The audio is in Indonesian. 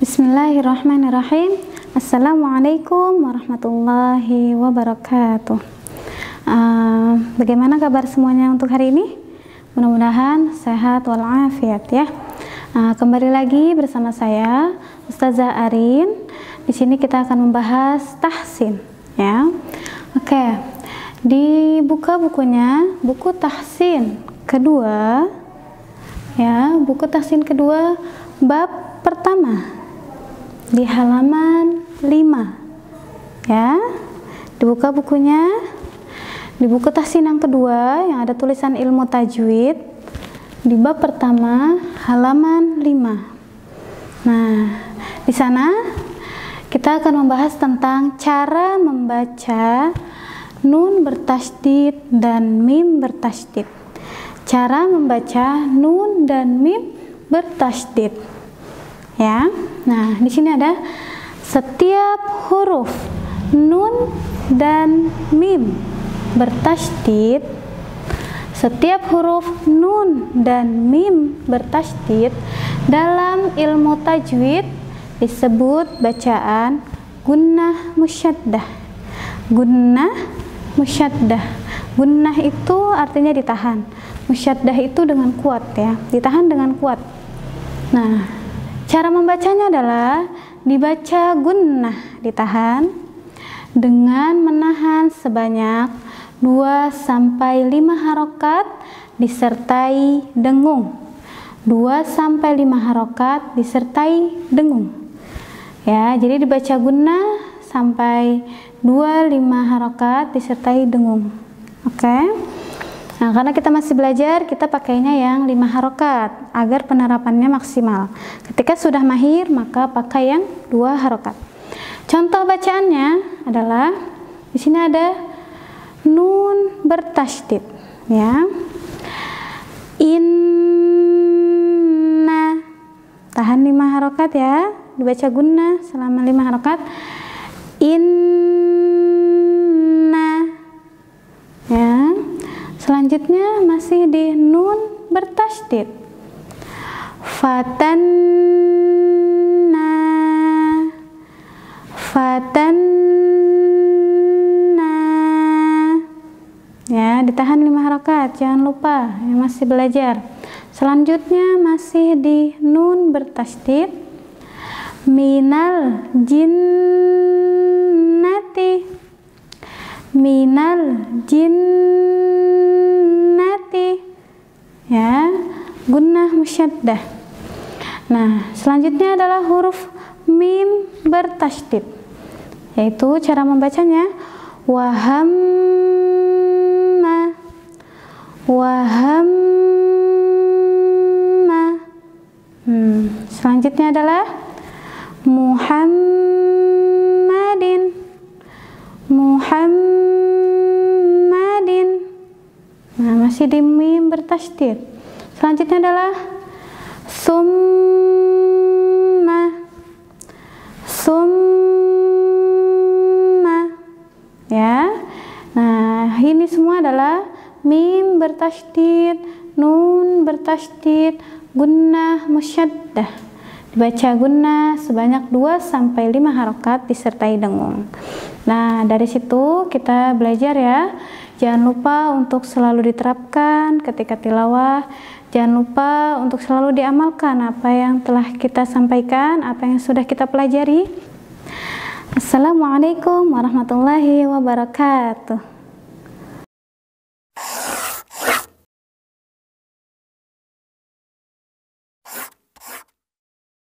Bismillahirrahmanirrahim. Assalamualaikum warahmatullahi wabarakatuh. Bagaimana kabar semuanya untuk hari ini? Mudah-mudahan sehat walafiat ya. Kembali lagi bersama saya Ustadza Arin. Di sini kita akan membahas tahsin ya. Oke. Dibuka bukunya, buku tahsin kedua ya, buku tahsin kedua bab pertama. Di halaman 5 ya, dibuka bukunya, di buku tahsin yang kedua yang ada tulisan ilmu tajwid di bab pertama halaman 5. Nah, di sana kita akan membahas tentang cara membaca nun bertasdid dan mim bertasdid. Cara membaca nun dan mim bertasdid ya. Nah, di sini ada setiap huruf nun dan mim bertasdid. Setiap huruf nun dan mim bertasdid dalam ilmu tajwid disebut bacaan ghunnah musyaddadah. Ghunnah musyaddadah. Ghunnah itu artinya ditahan. Musyaddadah itu dengan kuat ya, ditahan dengan kuat. Nah, cara membacanya adalah dibaca ghunnah, ditahan, dengan menahan sebanyak 2-5 harokat disertai dengung. 2-5 harokat disertai dengung. Ya, jadi dibaca ghunnah sampai 2-5 harokat disertai dengung. Oke. Nah, karena kita masih belajar, kita pakainya yang 5 harokat agar penerapannya maksimal. Ketika sudah mahir, maka pakai yang 2 harokat. Contoh bacaannya adalah di sini ada nun bertasdid ya. Inna, tahan 5 harokat ya, dibaca ghunnah selama 5 harokat. Inna ya. Selanjutnya masih di nun bertasdid. Fatanna, fatanna ya, ditahan 5 harokat, jangan lupa yang masih belajar. Selanjutnya masih di nun bertasdid. Minal jinnati, minal jinnati ya, ghunnah musyaddah. Nah, selanjutnya adalah huruf mim bertasdid, yaitu cara membacanya wahamma, wahamma. Selanjutnya adalah muhammadin, muhammadin. Nah, masih di mim bertasdid. Selanjutnya adalah summa, summa ya. Nah, ini semua adalah mim bertasdid, nun bertasdid, ghunnah musyaddah. Dibaca ghunnah sebanyak 2-5 harokat disertai dengung. Nah, dari situ kita belajar ya. Jangan lupa untuk selalu diterapkan ketika tilawah. Jangan lupa untuk selalu diamalkan apa yang telah kita sampaikan, apa yang sudah kita pelajari. Assalamualaikum warahmatullahi wabarakatuh.